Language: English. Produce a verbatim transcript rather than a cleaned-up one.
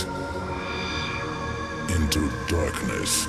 light into darkness.